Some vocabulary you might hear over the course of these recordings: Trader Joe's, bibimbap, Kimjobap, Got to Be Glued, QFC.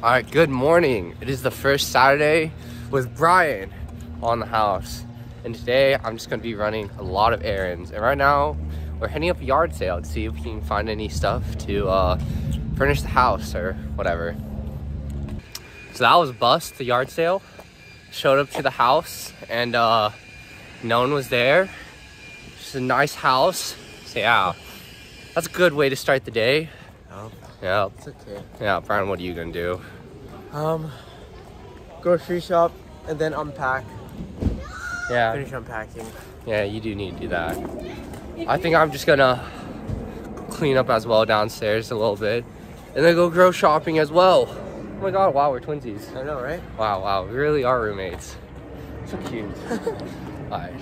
All right, good morning. It is the first Saturday with Brian on the house. And today I'm just gonna be running a lot of errands. And right now we're hitting up a yard sale to see if we can find any stuff to furnish the house or whatever. So that was bust, the yard sale. Showed up to the house and no one was there. Just a nice house. So yeah, that's a good way to start the day. Oh. Yeah. It's okay. Yeah, Brian, what are you gonna do? Grocery shop and then unpack. Yeah. Finish unpacking. Yeah, you do need to do that. I think I'm just gonna clean up as well downstairs a little bit. And then go grocery shopping as well. Oh my god, wow, we're twinsies. I know, right? Wow, we really are roommates. So cute. Alright.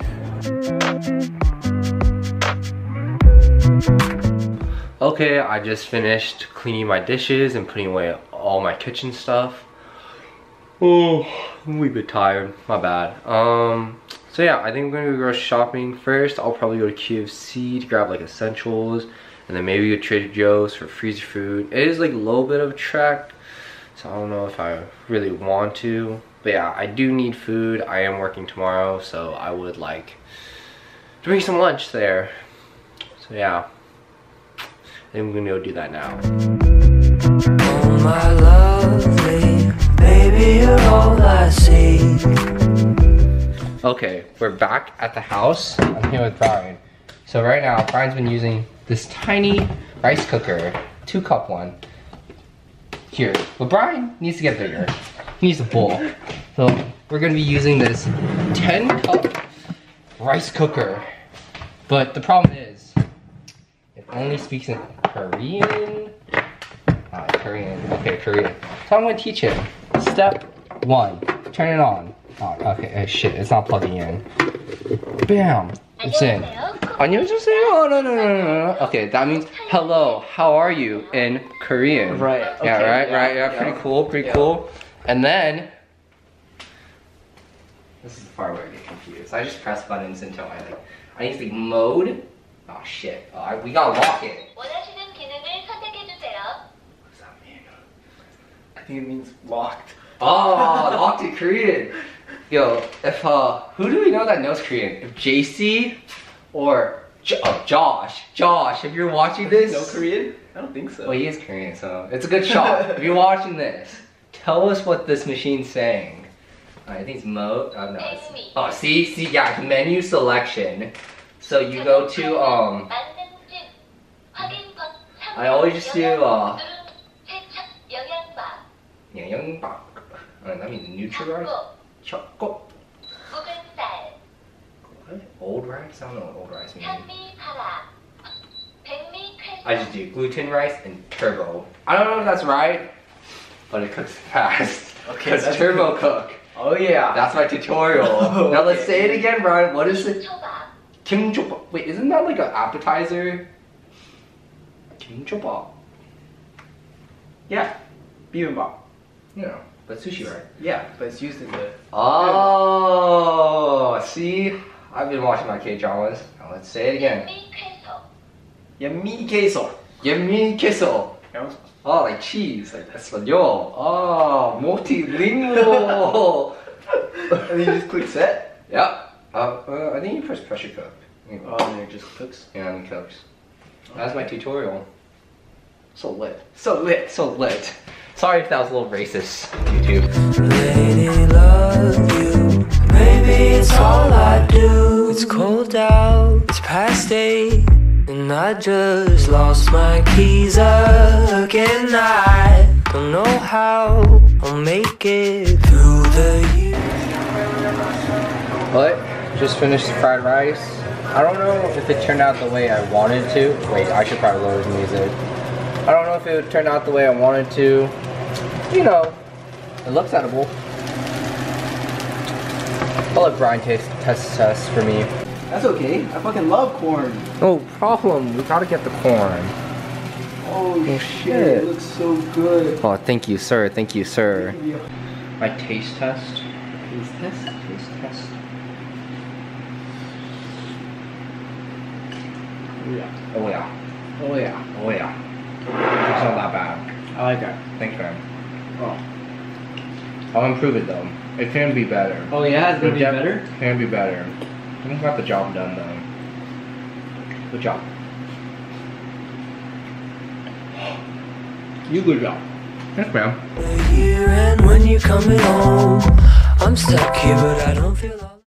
Okay, I just finished cleaning my dishes and putting away all my kitchen stuff. Oh, I'm a wee bit tired, my bad. So yeah, I think we're gonna go grocery shopping first. I'll probably go to QFC to grab like essentials, and then maybe go to Trader Joe's for freezer food. It is like a little bit of a trek, so I don't know if I really want to. But yeah, I do need food. I am working tomorrow, so I would like to bring some lunch there. So yeah, I think we're gonna go do that now. Oh my lovely, baby, you're all I see. Okay, we're back at the house. I'm here with Brian. So right now, Brian's been using this tiny rice cooker, 2-cup one. Here, but Brian needs to get bigger. He needs a bowl. So we're gonna be using this 10-cup rice cooker. But the problem is, it only speaks in Korean. Okay, Korean. So I'm gonna teach him. Step 1, turn it on. Oh, okay, shit, it's not plugging in. Bam, it's in. Oh, no. Okay, that means hello, how are you in Korean? Right. Okay, yeah, right. Yeah, pretty cool. And then this is the part where I get confused. I just press buttons until I need to mode. Oh shit. We gotta lock it. What does that mean? I think it means locked. Oh, locked in Korean. Yo, if who do we know that knows Korean? If JC or Josh, if you're watching this, no Korean? I don't think so. Well, he is Korean, so it's a good shot. If you're watching this, tell us what this machine's saying. I think it's mode. No, it's, oh, see, yeah, menu selection. So you go to I always just do 영양밥. That means Nutri-Rice. Choco. What? Old rice? I don't know what old rice means. I just do gluten rice and turbo. I don't know if that's right, but it cooks fast. Okay. Because turbo cook. Oh yeah. That's my tutorial. Oh, now let's say it again, Brian. What is it? Kimjobap. Wait, isn't that like an appetizer? Kimjobap. Yeah. Bibimbap. You know. But sushi, right? Yeah, but it's used in the... Oh, see? I've been watching my K-dramas. Now let's say it again. Yummy queso. Oh, like cheese, like Espanol. Oh, multilingual. And then you just click set? Yep. I think you press pressure cook. Anyway. Oh, and it just cooks? Yeah, and it cooks. Okay. That's my tutorial. So lit. Sorry if that was a little racist, YouTube. Lady, love you. Maybe it's all I do. It's cold out, it's past 8, and I just lost my keys again. I don't know how I'll make it through the year. But just finished the fried rice. I don't know if it turned out the way I wanted to. Wait, I should probably lower the music. I don't know if it would turn out the way I wanted to. You know, it looks edible. I'll let Brian test for me. That's okay. I fucking love corn. No problem. We gotta get the corn. Oh shit. It looks so good. Oh, thank you, sir. My taste test. Taste test. Oh yeah. It's not that bad. I like that. Thanks, man. Oh. I'll improve it though. It can be better. Oh yeah, it's gonna be better? Can be better. I got the job done though. Good job. You good job. Thanks, man. I'm stuck here, but I don't feel